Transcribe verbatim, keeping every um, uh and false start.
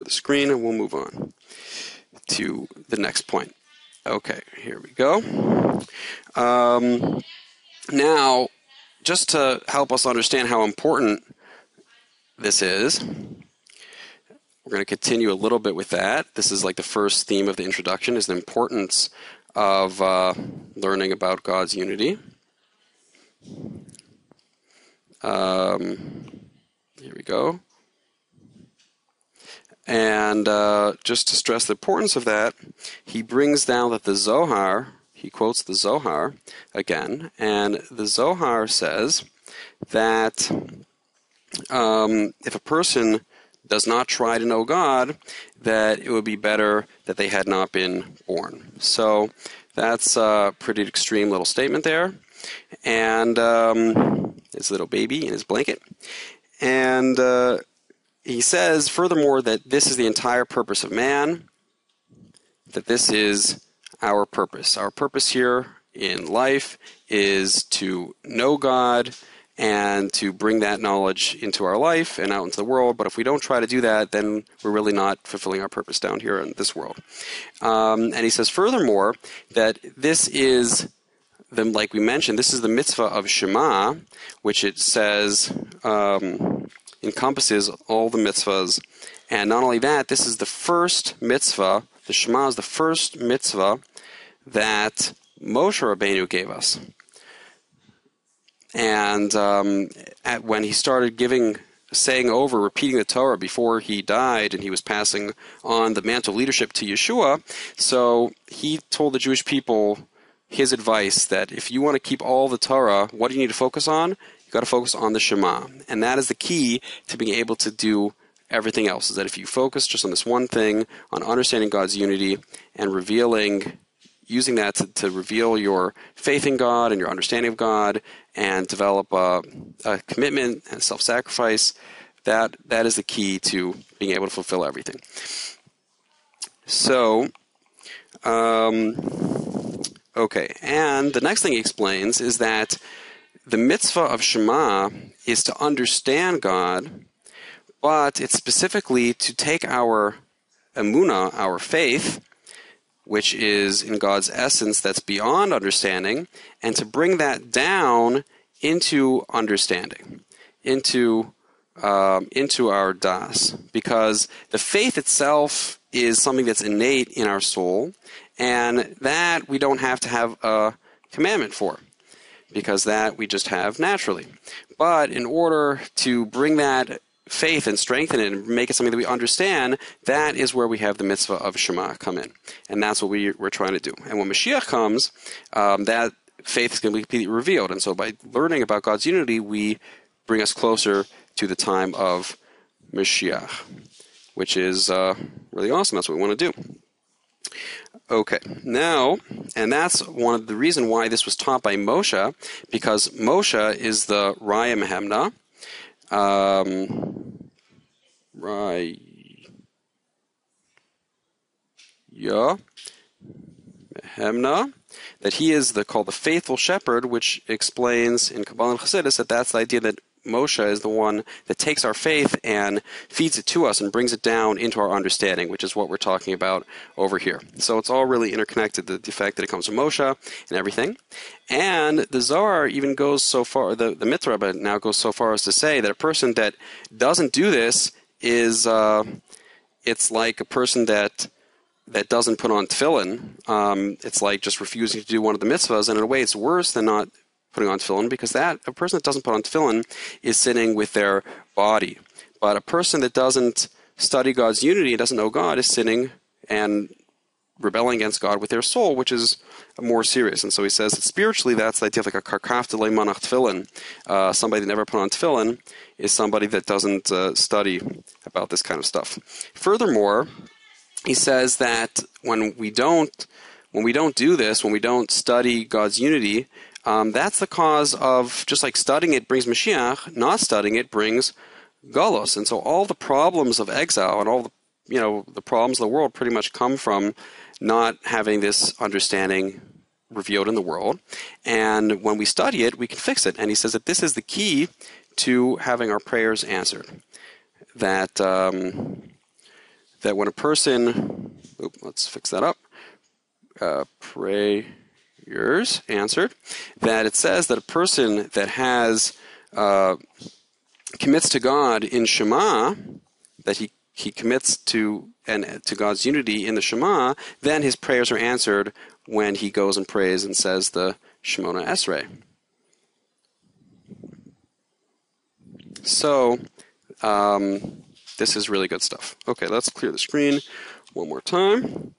the screen and we'll move on to the next point. Okay, here we go. Um, now, just to help us understand how important this is, we're going to continue a little bit with that. This is like the first theme of the introduction, is the importance of uh, learning about God's unity. Um, here we go. And uh, just to stress the importance of that, he brings down that the Zohar, he quotes the Zohar again, and the Zohar says that um, if a person does not try to know God, that it would be better that they had not been born. So that's a pretty extreme little statement there. And um, his little baby in his blanket. And uh, he says, furthermore, that this is the entire purpose of man, that this is our purpose. Our purpose here in life is to know God and to bring that knowledge into our life and out into the world. But if we don't try to do that, then we're really not fulfilling our purpose down here in this world. Um, and he says, furthermore, that this is, the, like we mentioned, this is the mitzvah of Shema, which it says um, encompasses all the mitzvahs. And not only that, this is the first mitzvah, the Shema is the first mitzvah that Moshe Rabbeinu gave us. And um, at, when he started giving, saying over, repeating the Torah before he died, and he was passing on the mantle leadership to Yeshua, so he told the Jewish people his advice that if you want to keep all the Torah, what do you need to focus on? You've got to focus on the Shema. And that is the key to being able to do everything else, is that if you focus just on this one thing, on understanding God's unity and revealing, using that to, to reveal your faith in God and your understanding of God and develop a, a commitment and self-sacrifice, that that is the key to being able to fulfill everything. So, um, okay, and the next thing he explains is that the mitzvah of Shema is to understand God, but it's specifically to take our emuna, our faith, which is in God's essence that's beyond understanding, and to bring that down into understanding, into um, into our das. Because the faith itself is something that's innate in our soul, and that we don't have to have a commandment for, because that we just have naturally. But in order to bring that faith and strengthen it and make it something that we understand, that is where we have the mitzvah of Shema come in. And that's what we, we're trying to do. And when Mashiach comes, um, that faith is going to be completely revealed. And so by learning about God's unity, we bring us closer to the time of Mashiach, which is uh, really awesome. That's what we want to do. Okay, now, and that's one of the reason why this was taught by Moshe, because Moshe is the Raya Mehemna, Um, Raya Mehemna, that he is the called the faithful shepherd, which explains in Kabbalah and Chassidus that that's the idea that Moshe is the one that takes our faith and feeds it to us and brings it down into our understanding, which is what we're talking about over here. So it's all really interconnected, the, the fact that it comes from Moshe and everything. And the Zohar even goes so far, the, the Mitzvah now goes so far as to say that a person that doesn't do this is, uh, it's like a person that that doesn't put on tefillin. Um, it's like just refusing to do one of the mitzvahs, and in a way it's worse than not putting on tefillin, because that a person that doesn't put on tefillin is sinning with their body. But a person that doesn't study God's unity and doesn't know God is sinning and rebelling against God with their soul, which is more serious. And so he says that spiritually, that's the idea of like a karkaf delay manach tefillin. Uh, somebody that never put on tefillin is somebody that doesn't uh, study about this kind of stuff. Furthermore, he says that when we don't, when we don't do this, when we don't study God's unity, Um, that's the cause of, just like studying it brings Mashiach, not studying it brings galus. And so all the problems of exile and all the, you know, the problems of the world pretty much come from not having this understanding revealed in the world. And when we study it, we can fix it. And he says that this is the key to having our prayers answered. That um, that when a person, oop, let's fix that up, uh, prayers answered, that it says that a person that has, uh, commits to God in Shema, that he he commits to and to God's unity in the Shema, then his prayers are answered when he goes and prays and says the Shemona Esrei. So, um, this is really good stuff. Okay, let's clear the screen one more time.